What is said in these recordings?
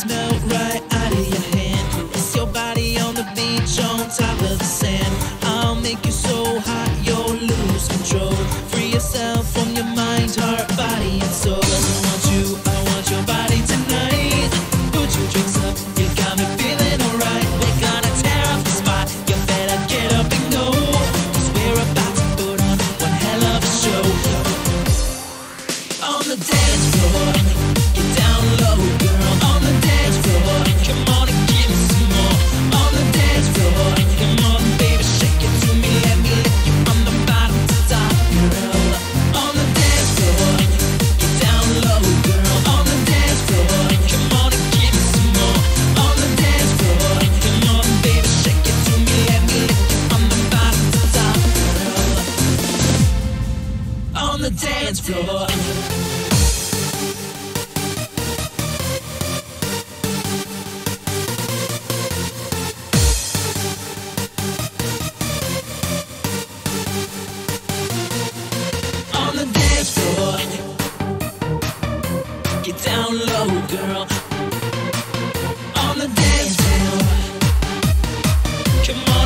smell right out of your hand. It's your body on the beach on top of the sand. I'll make you so hot you'll lose control. Free yourself from your mind, heart, body and soul. I want your body tonight. Put your drinks up, you got me feeling alright. We're gonna tear up the spot, you better get up and go, cause we're about to put on one hell of a show. On the dance floor, get down low, girl. On the dance floor, come on and give me some more. On the dance floor, come on baby, shake it to me. Let me lick you from the bottom to top, girl. On the dance floor, get down low, girl. On the dance floor, come on and give me some more. On the dance floor, come on baby, shake it to me. Let me lick you from the bottom to top, girl. On the dance floor. Get down low, girl. On the dance floor, come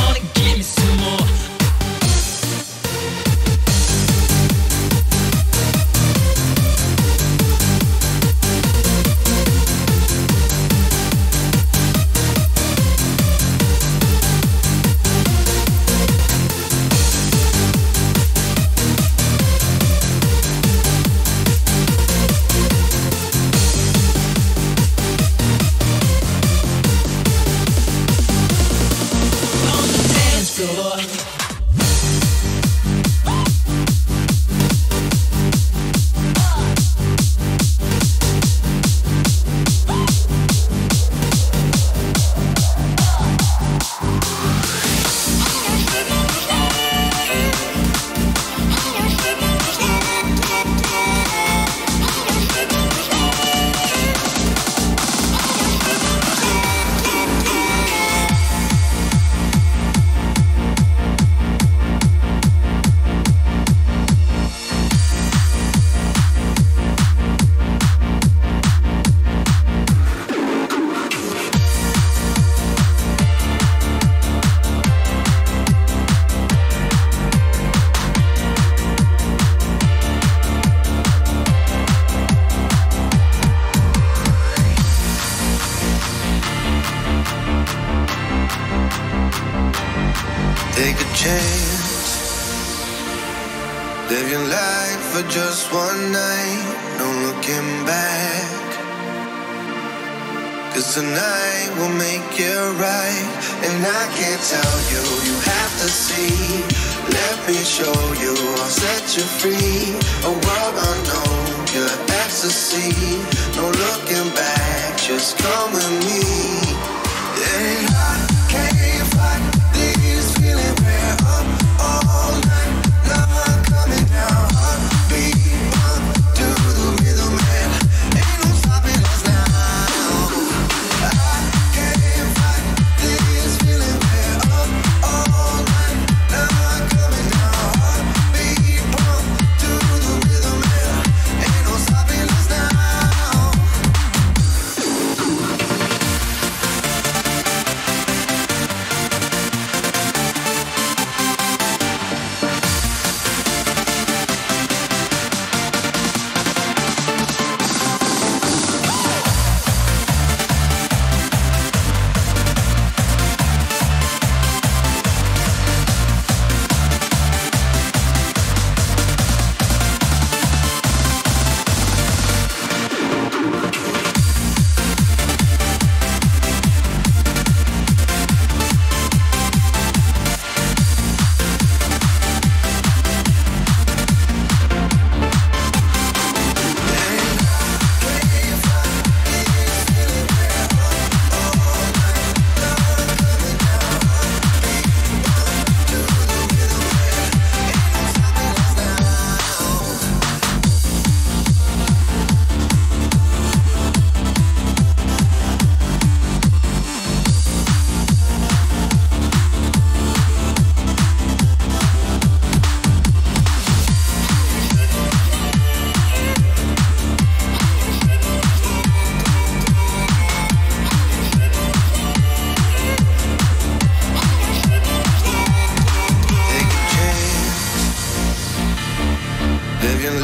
on and give me some more. On the dance floor. Living life for just one night, no looking back. 'Cause tonight will make it right. And I can't tell you, you have to see. Let me show you, I'll set you free. A world unknown, your ecstasy. No looking back, just come with me. And I can't fight these feelings where I'm all night. Now I'm coming down, heartbeat bump to the rhythm, man. Ain't no stopping us now. I can't fight this feeling where I'm all night. Now I'm coming down, heartbeat bump to the rhythm, man. Ain't no stopping us now. Living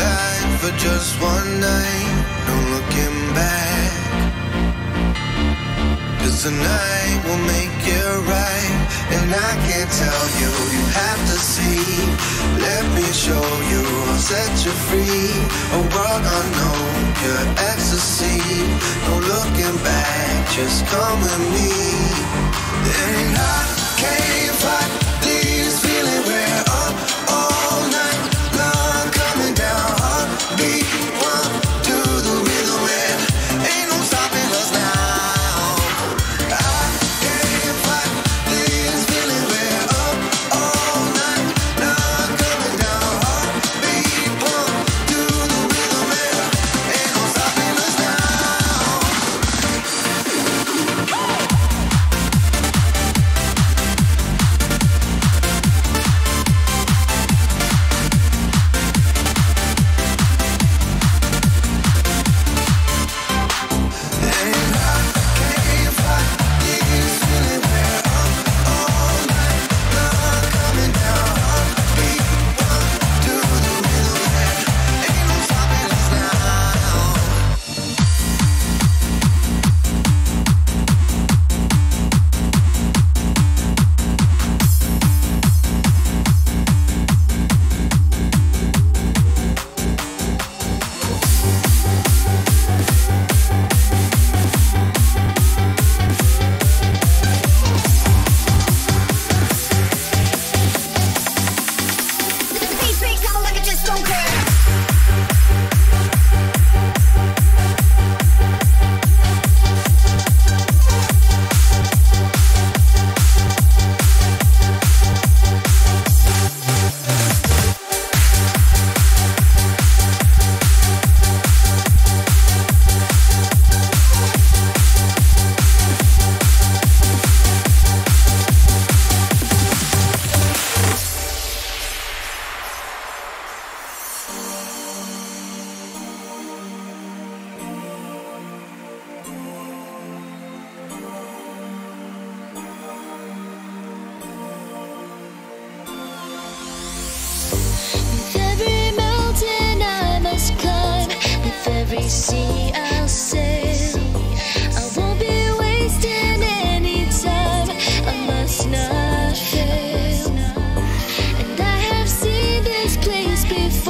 life for just one night, no looking back. 'Cause tonight will make it right. And I can't tell you, you have to see. Let me show you, I'll set you free. A world unknown, your ecstasy. No looking back, just come with me. And I can't fight this feeling where I'm all night. See, I'll sail. I won't be wasting any time. I must not fail. And I have seen this place before.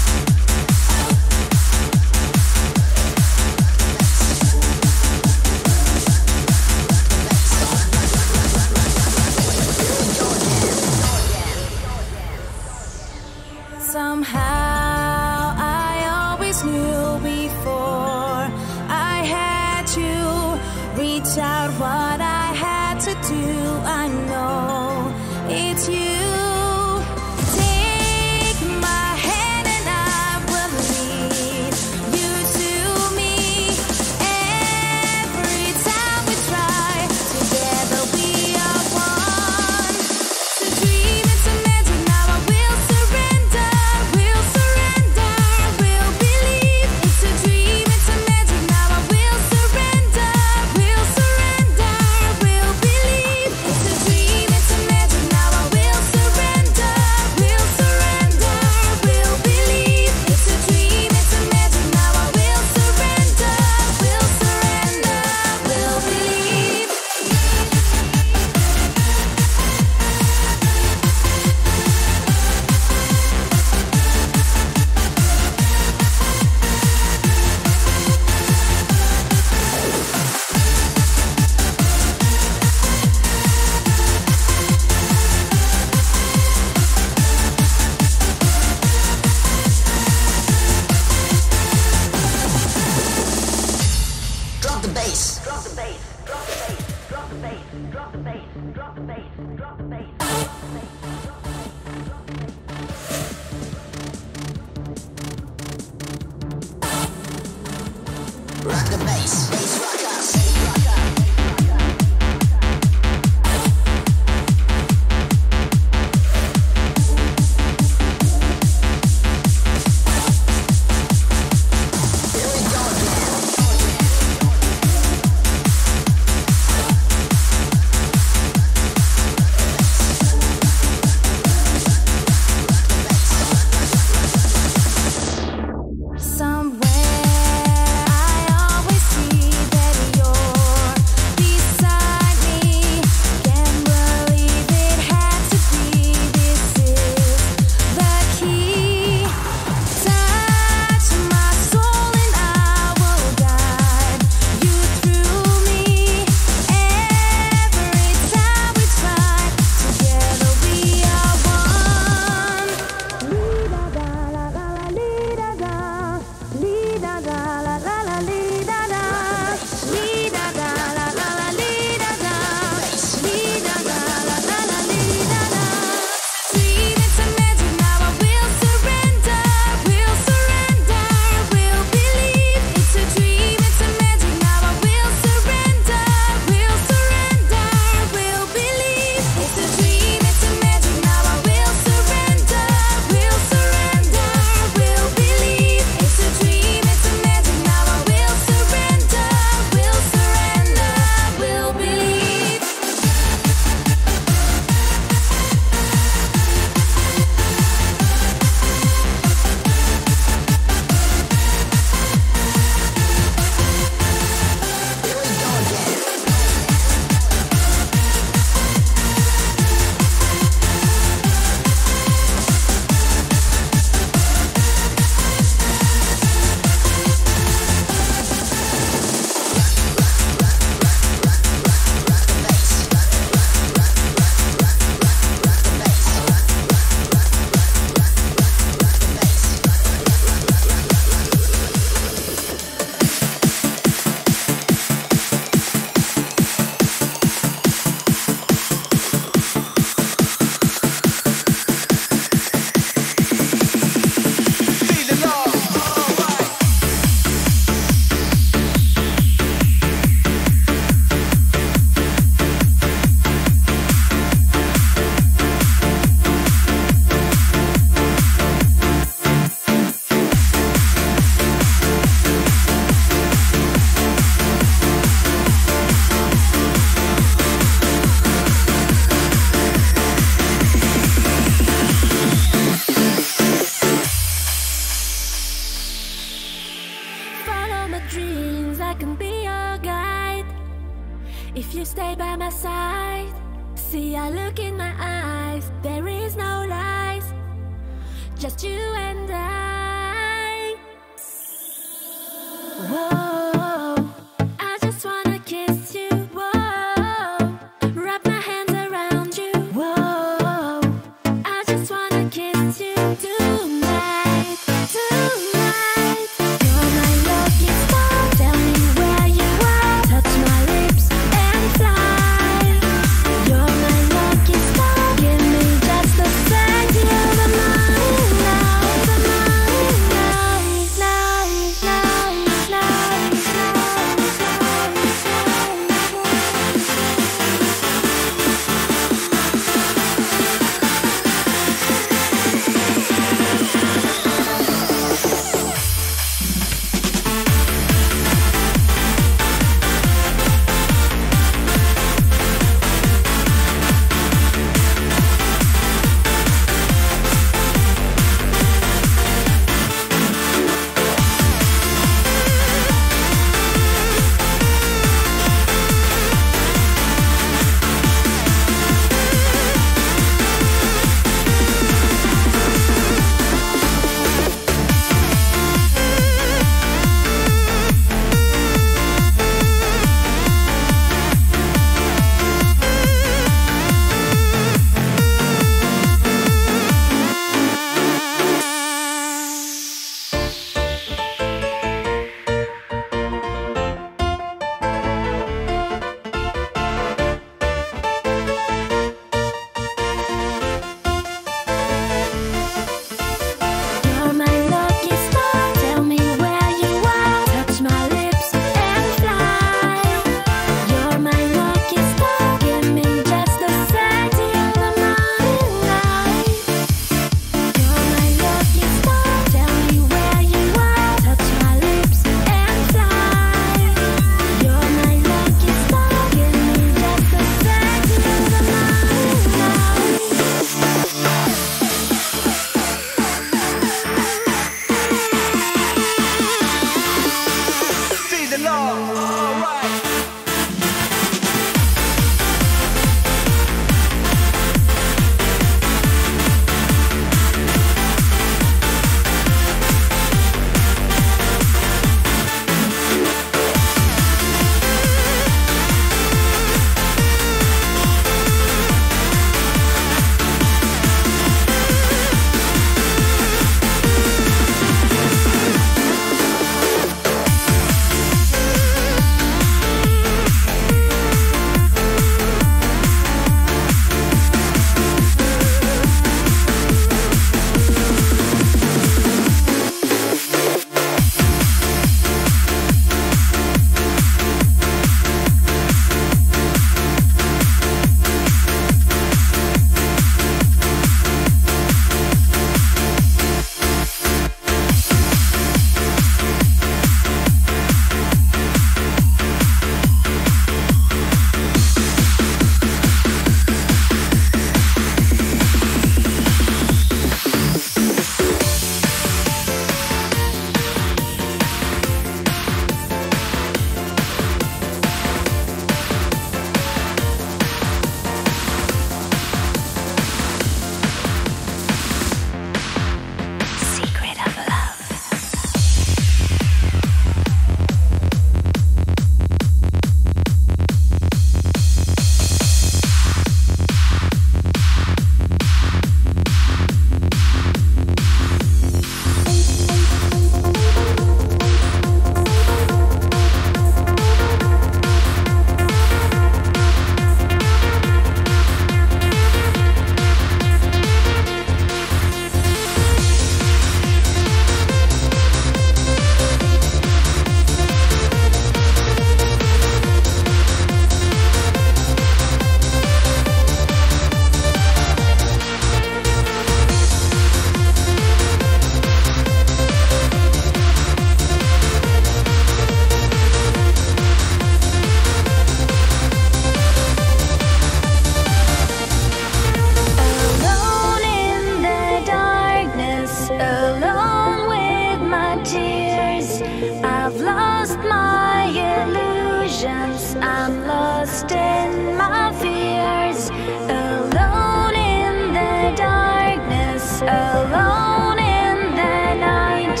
distance, I'm lost in my fears, alone in the darkness, alone in the night.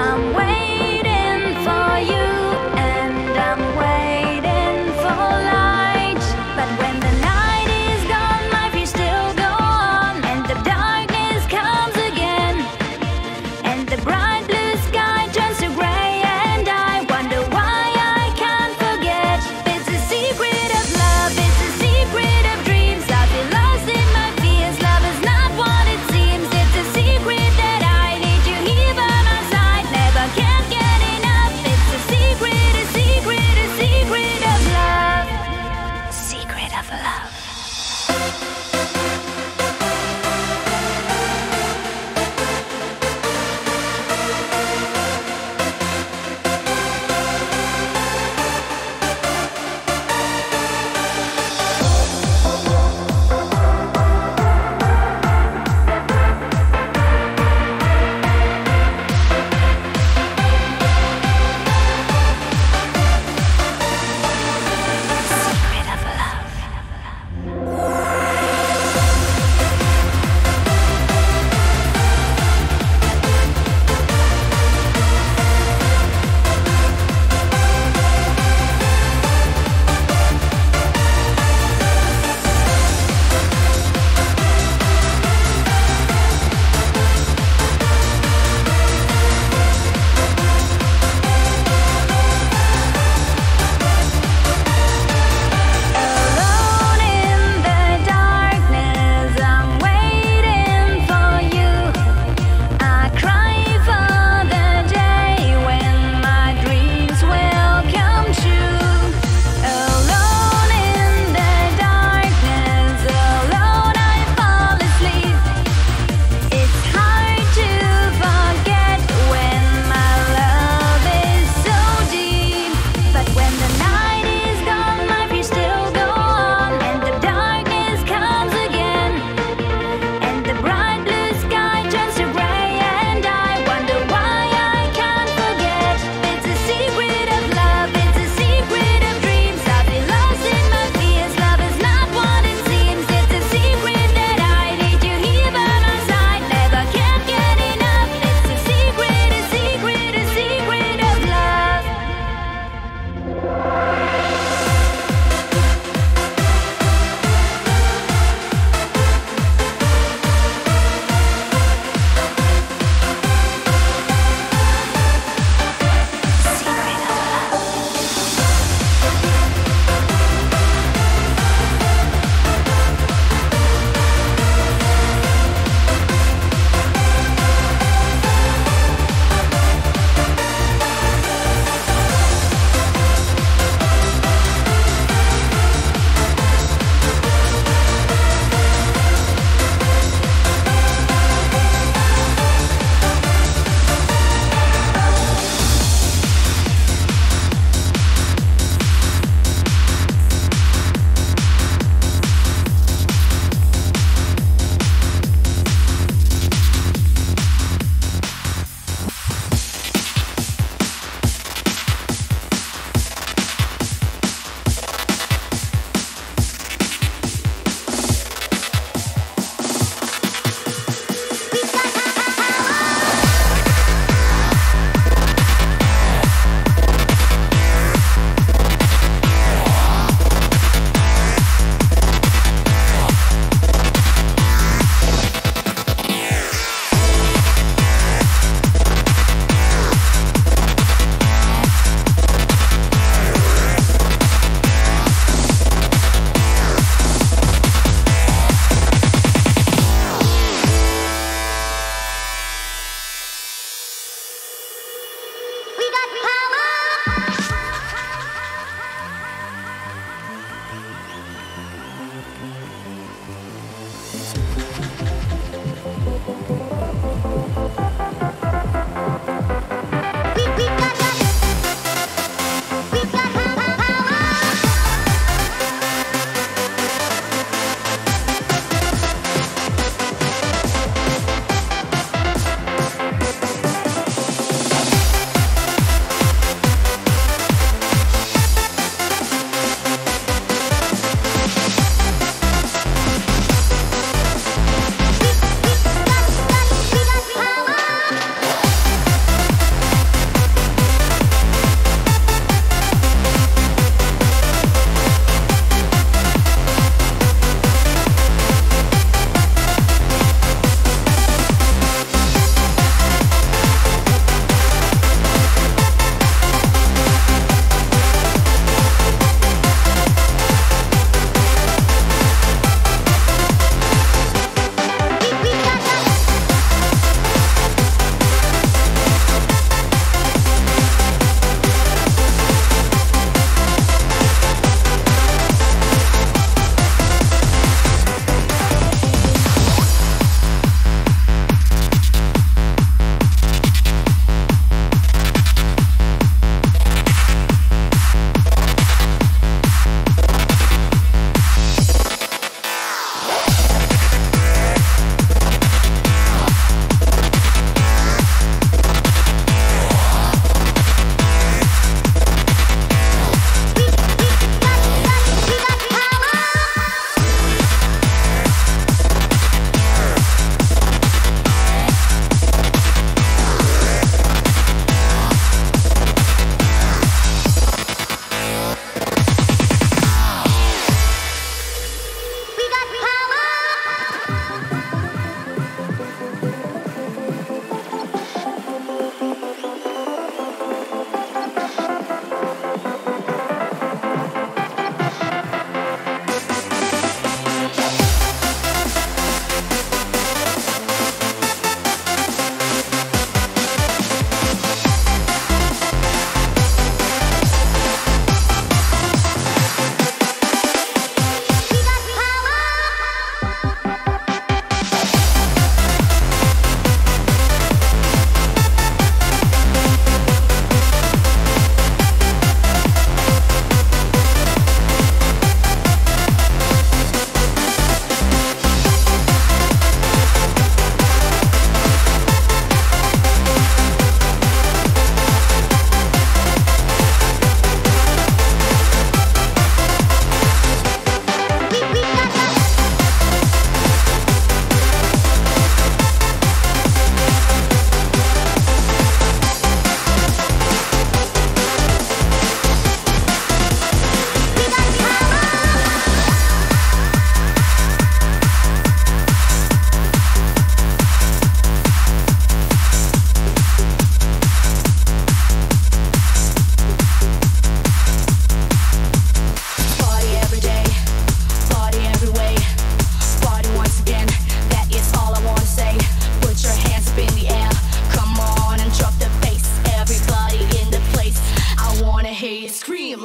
I'm waiting for you, and I'm waiting for light. But when the night is gone, my fears still go on, and the darkness comes again, and the bright blue sky turns to gray.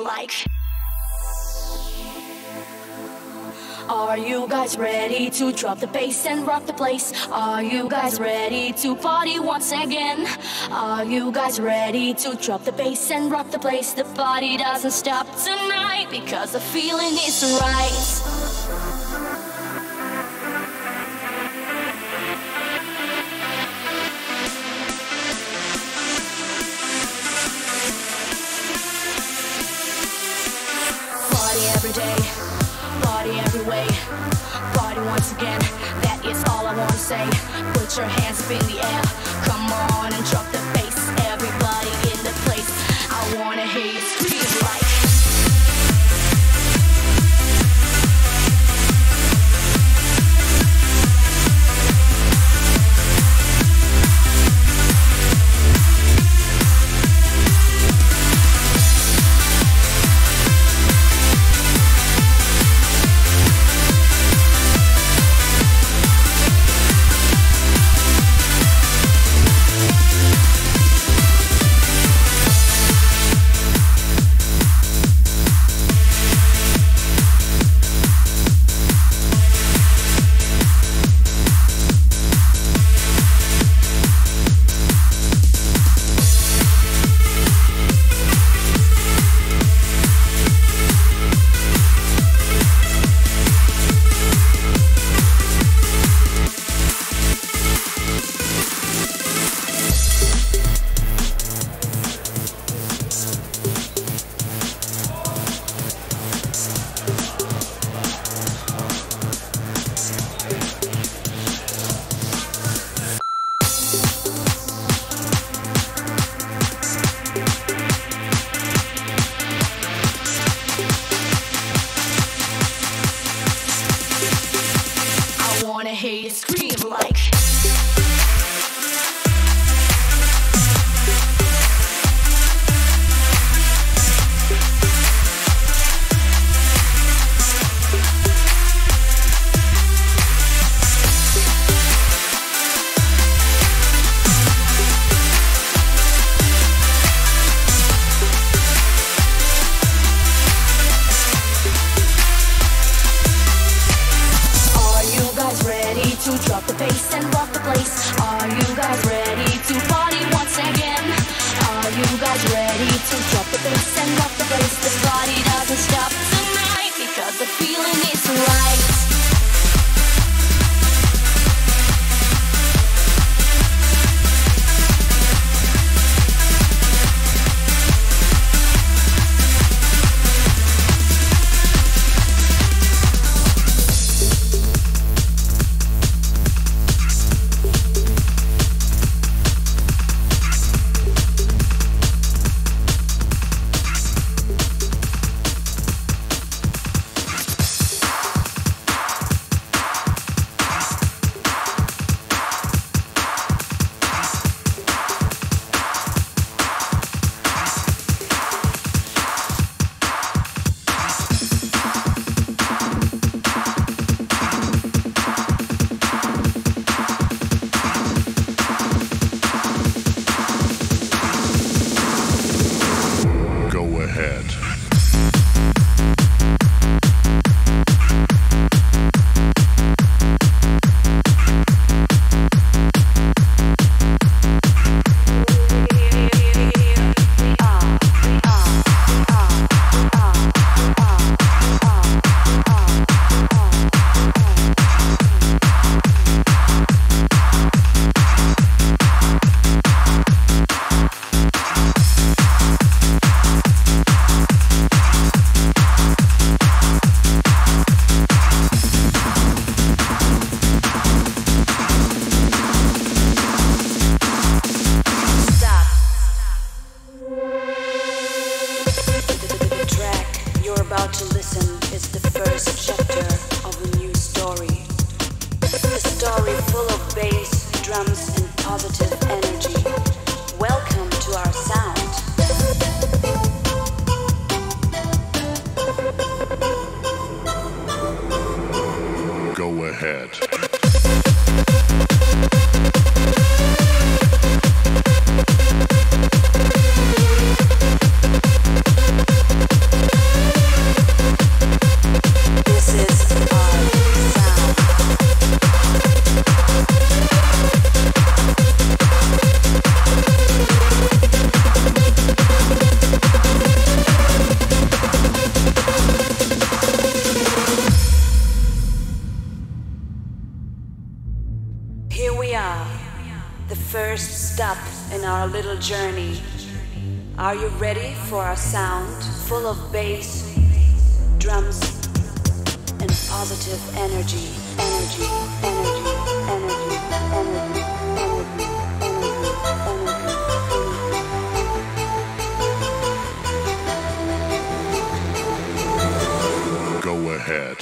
like. Are you guys ready to drop the bass and rock the place? Are you guys ready to party once again? Are you guys ready to drop the bass and rock the place? The party doesn't stop tonight because the feeling is right. Again, that is all I want to say. Put your hands up in the air, come on and drop the bass. Everybody in the place, I want to hear you scream like. our little journey. Are you ready for our sound full of bass, drums, and positive energy? Energy, energy, energy, energy, energy, energy, energy. Head.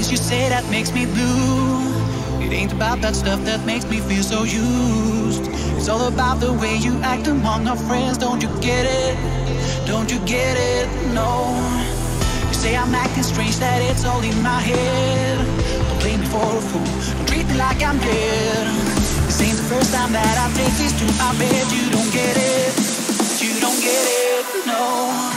things you say that makes me blue. It ain't about that stuff that makes me feel so used. It's all about the way you act among our friends. Don't you get it? Don't you get it? No. You say I'm acting strange, that it's all in my head. Don't blame me for a fool, don't treat me like I'm dead. This ain't the first time that I take this to my bed. You don't get it, you don't get it, no.